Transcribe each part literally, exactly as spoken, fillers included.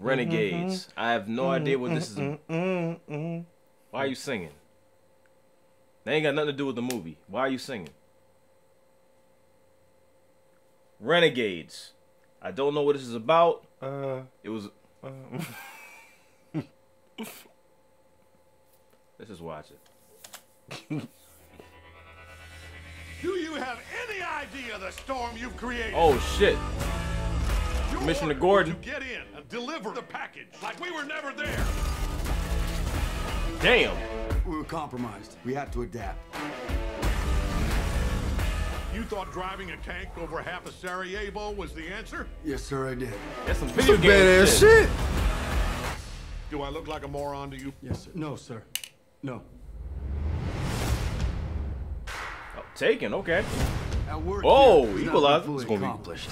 Renegades. Mm-hmm. I have no mm-hmm. idea what this is. Mm-hmm. Why are you singing? They ain't got nothing to do with the movie. Why are you singing? Renegades. I don't know what this is about. Uh, it was... Um. Let's just watch it. Do you have any idea the storm you've created? Oh, shit. Commissioner Gordon. To get in and deliver the package like we were never there. Damn. We were compromised. We had to adapt. You thought driving a tank over half of Sarajevo was the answer? Yes, sir, I did. That's some video game badass shit. Do I look like a moron to you? Yes, sir. No, sir. No. Oh, Taken, okay. Oh, Equalizer is going to be accomplished.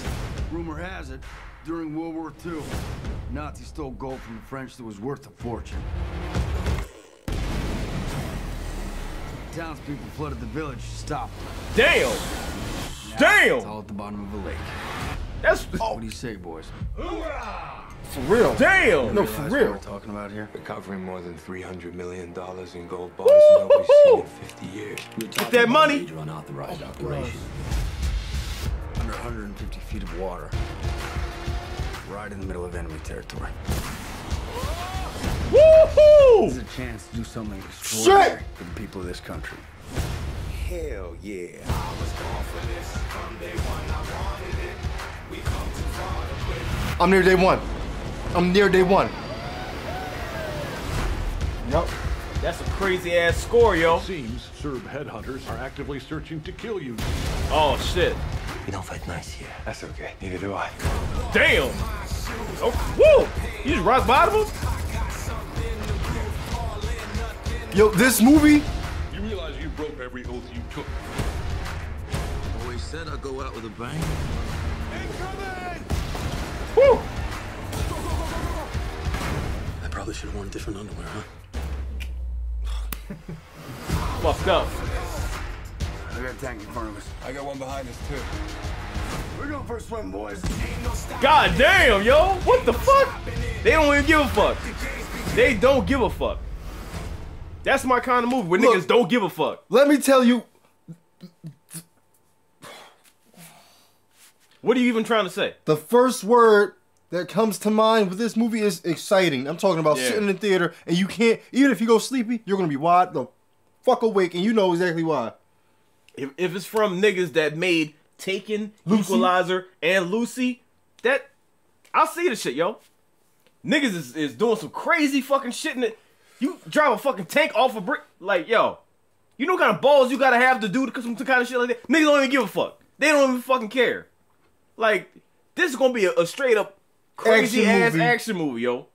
Rumor has it, during World War Two, Nazis stole gold from the French that was worth a fortune. Townspeople flooded the village to stop them. Damn! Now, damn! It's all at the bottom of the lake. That's oh. What do you say, boys? Hoorah! For real? Damn! No, for real. What we're talking about here? Recovering more than three hundred million dollars in gold bars nobody's seen in fifty years. Get that money! Major unauthorized oh, operation. Gross. Under one hundred fifty feet of water, right in the middle of enemy territory. Woohoo! There's a chance to do something extraordinary for the people of this country. Hell yeah. I was born for this. From day one, I wanted it. We come too far to quit. I'm near day one. I'm near day one. Nope. That's a crazy ass score, yo. It seems Serb headhunters are actively searching to kill you. Oh, shit. You don't fight nice here. That's okay. Neither do I. Damn! Oh, woo! You just rock bottom? Yo, this movie? You realize you broke every oath you took. Always said I'd go out with a bang. Incoming! Woo! Go, go, go, go, go. I probably should have worn different underwear, huh? Fucked up. I got a tank in front of us. I got one behind us, too. We're going for a swim, boys. God damn, yo! What the fuck? They don't even give a fuck. They don't give a fuck. That's my kind of movie where look, niggas don't give a fuck. Let me tell you. What are you even trying to say? The first word that comes to mind with this movie is exciting. I'm talking about yeah. sitting in the theater and you can't, even if you go sleepy, you're going to be wide the fuck awake and you know exactly why. If, if it's from niggas that made Taken, Lucy. Equalizer, and Lucy, that, I'll see the shit, yo. Niggas is, is doing some crazy fucking shit in it. You drive a fucking tank off a brick, like, yo, you know what kind of balls you gotta have to do to some kind of shit like that? Niggas don't even give a fuck. They don't even fucking care. Like, this is gonna be a, a straight up crazy ass action movie, yo.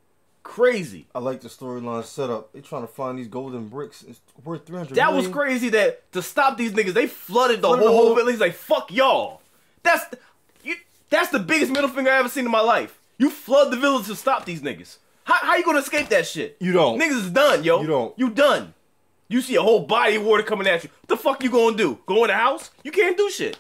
Crazy. I like the storyline setup. They trying to find these golden bricks. It's worth three hundred That million. Was crazy that to stop these niggas, they flooded the flooded whole, whole village. Like, fuck y'all. That's, the, you, that's the biggest middle finger I ever seen in my life. You flood the village to stop these niggas. How, how you gonna escape that shit? You don't. Niggas is done, yo. You don't. You done. You see a whole body of water coming at you. What the fuck you gonna do? Go in the house? You can't do shit.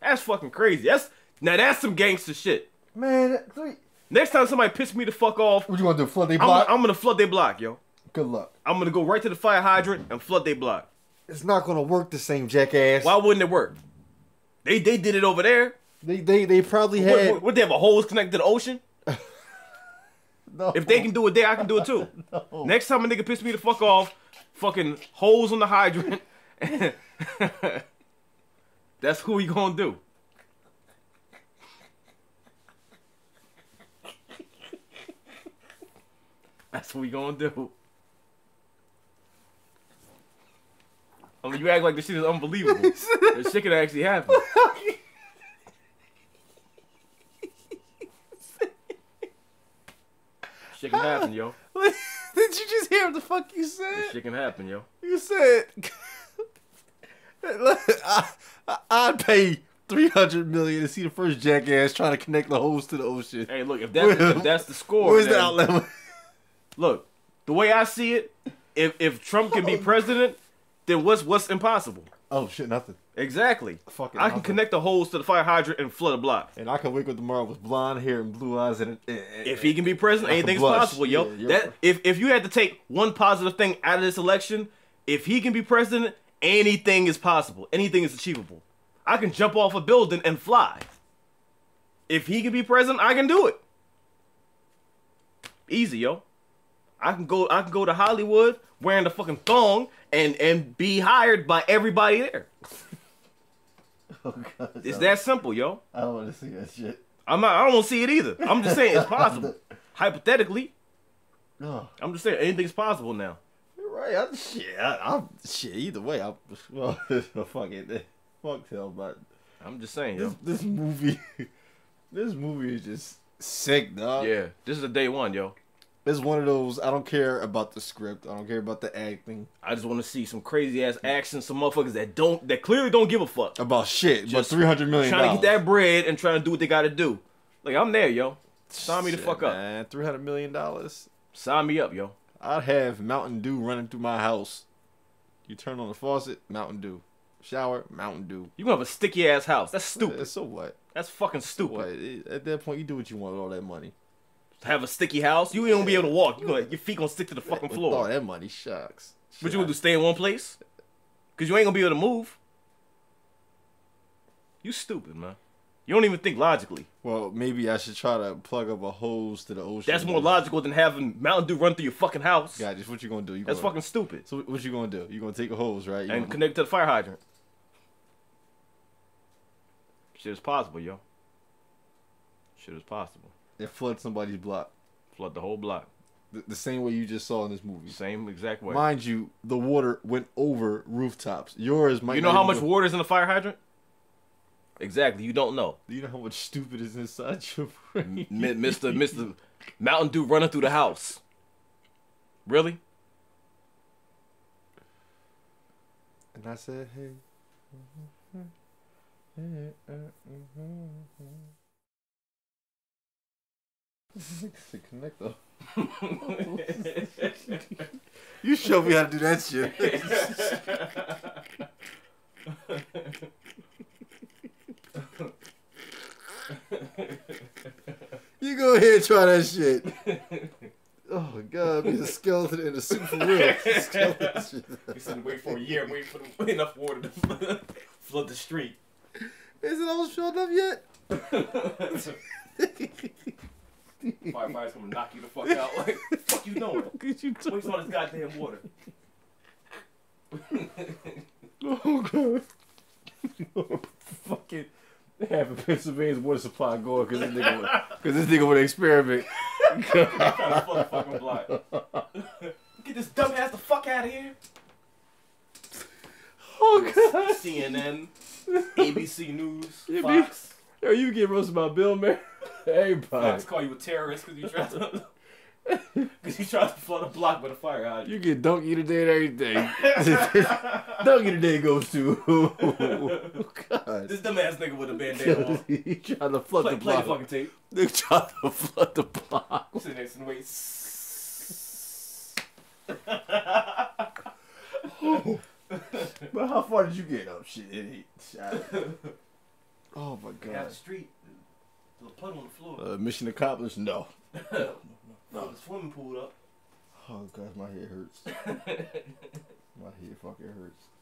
That's fucking crazy. That's now that's some gangster shit. Man, that, next time somebody piss me the fuck off, what you gonna do? Flood their block? I'm, I'm gonna flood their block, yo. Good luck. I'm gonna go right to the fire hydrant and flood their block. It's not gonna work the same, jackass. Why wouldn't it work? They they did it over there. They they they probably had. What, what, what they have a hose connected to the ocean? No. If they can do it there, I can do it too. No. Next time a nigga piss me the fuck off, fucking holes on the hydrant. That's who you gonna do. That's what we gonna do. I mean, you act like this shit is unbelievable. This shit could actually happen. Shit can happen, yo. Did you just hear what the fuck you said? This shit can happen, yo. You said, I, I, I'd pay three hundred million to see the first jackass trying to connect the hose to the ocean. Hey, look, if, that, if that's the score. Where's the outlet? Look, the way I see it, if, if Trump can be president, then what's what's impossible? Oh shit, nothing. Exactly. Fucking I can nothing. Connect the holes to the fire hydrant and flood a block. And I can wiggle tomorrow with blonde hair and blue eyes. And, and, and if he can be president, anything's possible, yo. Yeah, that if if you had to take one positive thing out of this election, if he can be president, anything is possible. Anything is achievable. I can jump off a building and fly. If he can be president, I can do it. Easy, yo. I can go. I can go to Hollywood wearing the fucking thong and and be hired by everybody there. Oh, God, it's that simple, yo. I don't want to see that shit. I'm not. I don't want to see it either. I'm just saying it's possible. Hypothetically, no. I'm just saying anything's possible now. You're right. I'm, shit. I, I'm shit. Either way, I'm. Well, fuck it. Fuck hell, but I'm just saying, this, yo. This movie, this movie is just sick, dog. Yeah. This is a day one, yo. It's one of those, I don't care about the script. I don't care about the acting. I just want to see some crazy-ass action, some motherfuckers that don't, that clearly don't give a fuck. About shit, just but three hundred million dollars. Trying to get that bread and trying to do what they got to do. Like, I'm there, yo. Sign me shit, the fuck up. Man, three hundred million dollars. Sign me up, yo. I'd have Mountain Dew running through my house. You turn on the faucet, Mountain Dew. Shower, Mountain Dew. You're going to have a sticky-ass house. That's stupid. Yeah, so what? That's fucking stupid. What? At that point, you do what you want with all that money. Have a sticky house, you ain't gonna be able to walk. You gonna, your feet gonna stick to the fucking floor. Oh, that money shucks. But you gonna do stay in one place? Cause you ain't gonna be able to move. You stupid, man. You don't even think logically. Well, maybe I should try to plug up a hose to the ocean. That's more logical than having Mountain Dew run through your fucking house. God, just what you gonna do? You That's gonna, fucking stupid. So what you gonna do? You gonna take a hose, right? You and connect to the fire hydrant. Shit is possible, yo. Shit is possible. And flood somebody's block. Flood the whole block. The, the same way you just saw in this movie. Same exact way. Mind you, the water went over rooftops. Yours might. You know how much water is in the fire hydrant? Exactly. You don't know. You know how much stupid is inside your brain. Mister Mister Mountain Dew running through the house. Really? And I said, hey. Connect though. You show me how to do that shit. You go ahead and try that shit. Oh God, be a skeleton in a suit for real. You said wait for a year, wait for the, enough water to flood, flood the street. Is it almost filled up yet? Firefighter's gonna knock you the fuck out. Like, what the fuck you doing? What did you do? Waste all this goddamn water. Oh, God. No, fucking half of Pennsylvania's water supply going because this nigga would, this nigga would experiment. I'm trying to fuck the fucking block. Get this dumbass the fuck out of here. Oh, God. C N N, A B C News, yeah, Fox. Yo, you get roasted by Bill, man. Everybody. Fox call you a terrorist because you tried to, because you tried to flood a block with a fire hydrant. You get donkey today and everything. Donkey today goes to. Oh, God. This dumbass nigga with a bandana on. He tried to flood play, the block. Play the fucking tape. They tried to flood the block. Sit there and wait. Oh. But how far did you get up? Shit, it shot. Oh my God! Out the street, the puddle on the floor. Uh, mission accomplished? No. no, no, no. no. The swimming pool up. Oh God, my head hurts. My head fucking hurts.